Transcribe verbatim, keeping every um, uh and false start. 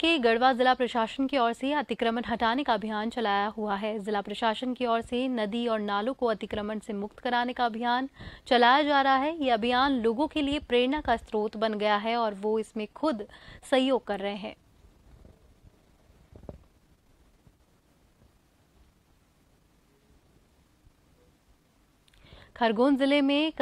के गढ़वा जिला प्रशासन की ओर से अतिक्रमण हटाने का अभियान चलाया हुआ है। जिला प्रशासन की ओर से नदी और नालों को अतिक्रमण से मुक्त कराने का अभियान चलाया जा रहा है। ये अभियान लोगों के लिए प्रेरणा का स्रोत बन गया है और वो इसमें खुद सहयोग कर रहे हैं। खरगोन जिले में